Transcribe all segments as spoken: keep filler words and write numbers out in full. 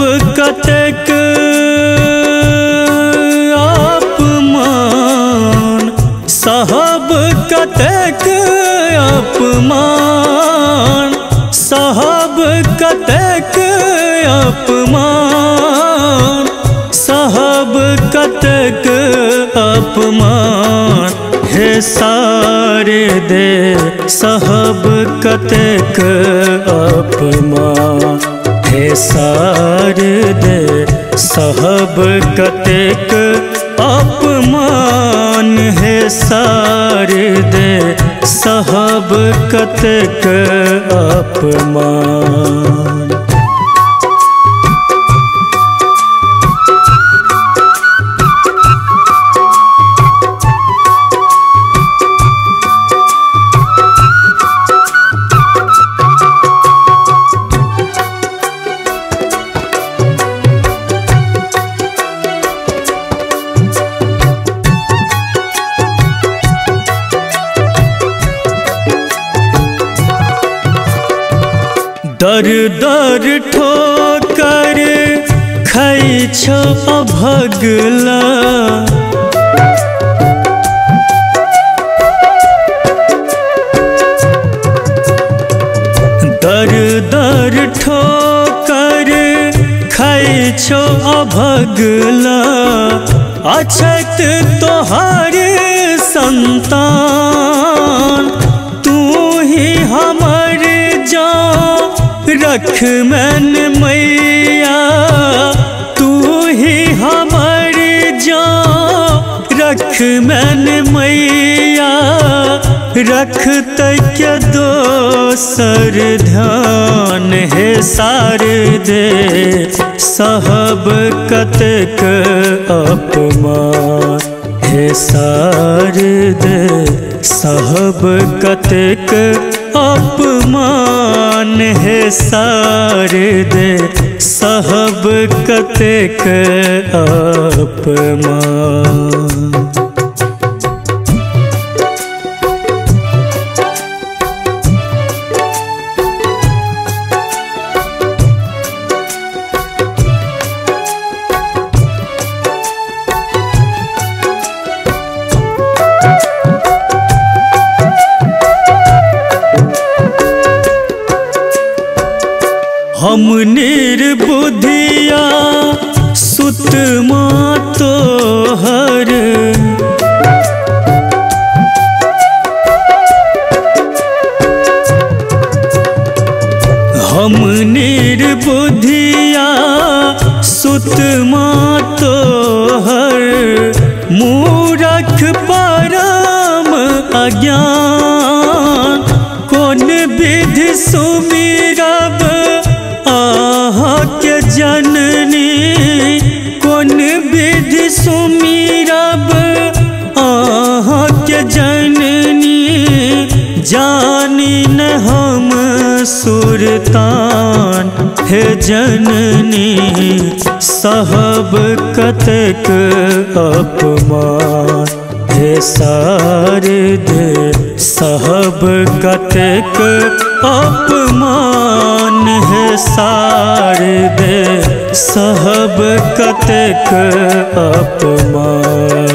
साहब कतेक अपमान, साहब कतेक अपमान, साहब कतेक अपमान, साहब कतेक अपमान। हे सारे दे साहब कतेक अपमान, हे सारे दे साहब कतेक अपमान, हे सारे दे साहब कतेक अपमान। दर दर ठोकर खाई छो अभगला, दर दर ठोकर खाई छो अभगला, अछत तोहार संतान, तू ही हमार जान रख मन मैया, तू ही हमारे जा रख मन मैया, रखत क्या दोसर ध्यान। हे सारे दे साहब कतेक अपमान, हे सारे दे साहब कतेक अपमान, है सारे दे साहब कतेक अपमान। हम निर्बुद्धिया सुत माँ तोहर, हम निर्बुद्धिया सुत माँ तोहर, मूरख परम अज्ञान, कौन विधि सुमिरब के जननी, कौन विधि सुमिरब आहा के जननी, जानी न हम सुरतान। हे जननी साहब कतेक अपमान, हे सारे दे साहब कतेक अपमान, हे सारे दे साहब कतेक अपमान।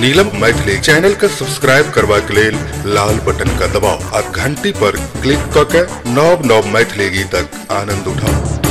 नीलम मैथिली चैनल के सब्सक्राइब करवा के लेल लाल बटन का दबाव और घंटी पर क्लिक करके नव नव मैथिली गीतक आनंद उठाओ।